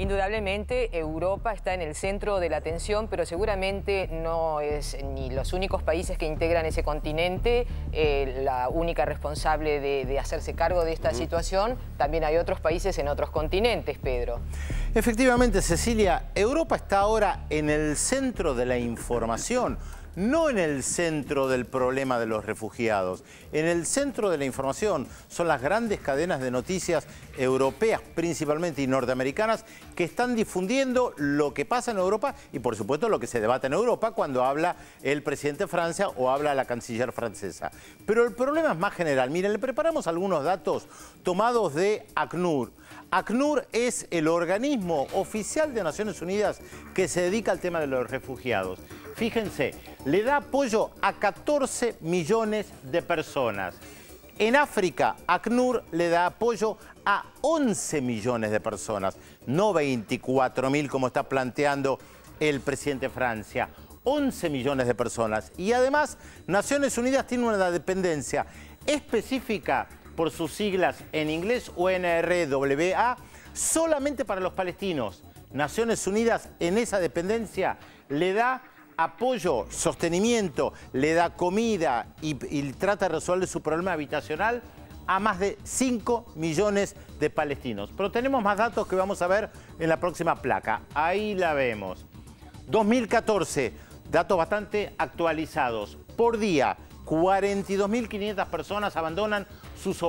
Indudablemente Europa está en el centro de la atención, pero seguramente no es ni los únicos países que integran ese continente la única responsable de hacerse cargo de esta situación. También hay otros países en otros continentes, Pedro. Efectivamente, Cecilia, Europa está ahora en el centro de la información, no en el centro del problema de los refugiados. En el centro de la información son las grandes cadenas de noticias europeas, principalmente y norteamericanas, que están difundiendo lo que pasa en Europa y, por supuesto, lo que se debate en Europa cuando habla el presidente de Francia o habla la canciller francesa. Pero el problema es más general. Miren, le preparamos algunos datos tomados de ACNUR. ACNUR es el organismo oficial de Naciones Unidas que se dedica al tema de los refugiados. Fíjense, le da apoyo a 14 millones de personas. En África, ACNUR le da apoyo a 11 millones de personas, no 24.000 como está planteando el presidente de Francia. 11 millones de personas. Y además, Naciones Unidas tiene una dependencia específica por sus siglas en inglés, UNRWA, solamente para los palestinos. Naciones Unidas en esa dependencia le da apoyo, sostenimiento, le da comida y trata de resolver su problema habitacional a más de 5 millones de palestinos. Pero tenemos más datos que vamos a ver en la próxima placa. Ahí la vemos. 2014, datos bastante actualizados. Por día, 42.500 personas abandonan sus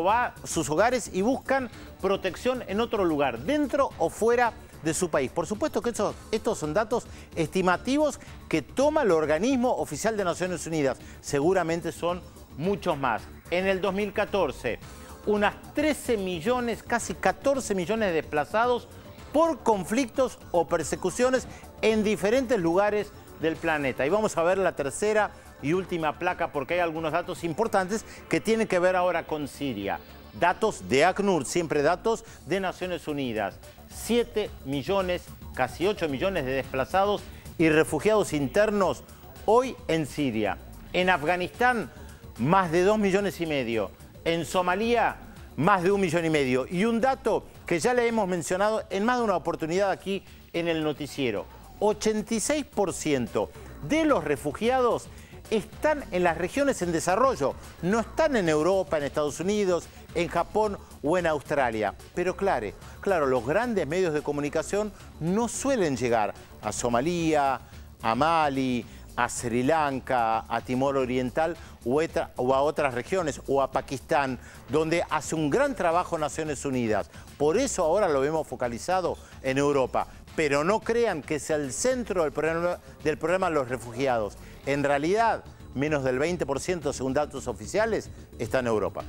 hogares y buscan protección en otro lugar, dentro o fuera de su país. Por supuesto que estos son datos estimativos que toma el organismo oficial de Naciones Unidas. Seguramente son muchos más. En el 2014, unas 13 millones, casi 14 millones de desplazados por conflictos o persecuciones en diferentes lugares del planeta. Y vamos a ver la tercera y última placa, porque hay algunos datos importantes que tienen que ver ahora con Siria. Datos de ACNUR, siempre datos de Naciones Unidas. 7 millones, casi 8 millones de desplazados y refugiados internos hoy en Siria. En Afganistán, más de 2 millones y medio. En Somalia, más de 1,5 millones. Y un dato que ya le hemos mencionado en más de una oportunidad aquí en el noticiero. 86% de los refugiados están en las regiones en desarrollo, no están en Europa, en Estados Unidos, en Japón o en Australia. Pero claro, los grandes medios de comunicación no suelen llegar a Somalia, a Mali, a Sri Lanka, a Timor Oriental o a otras regiones, o a Pakistán, donde hace un gran trabajo Naciones Unidas. Por eso ahora lo vemos focalizado en Europa. Pero no crean que es el centro del problema de los refugiados. En realidad, menos del 20%, según datos oficiales, está en Europa.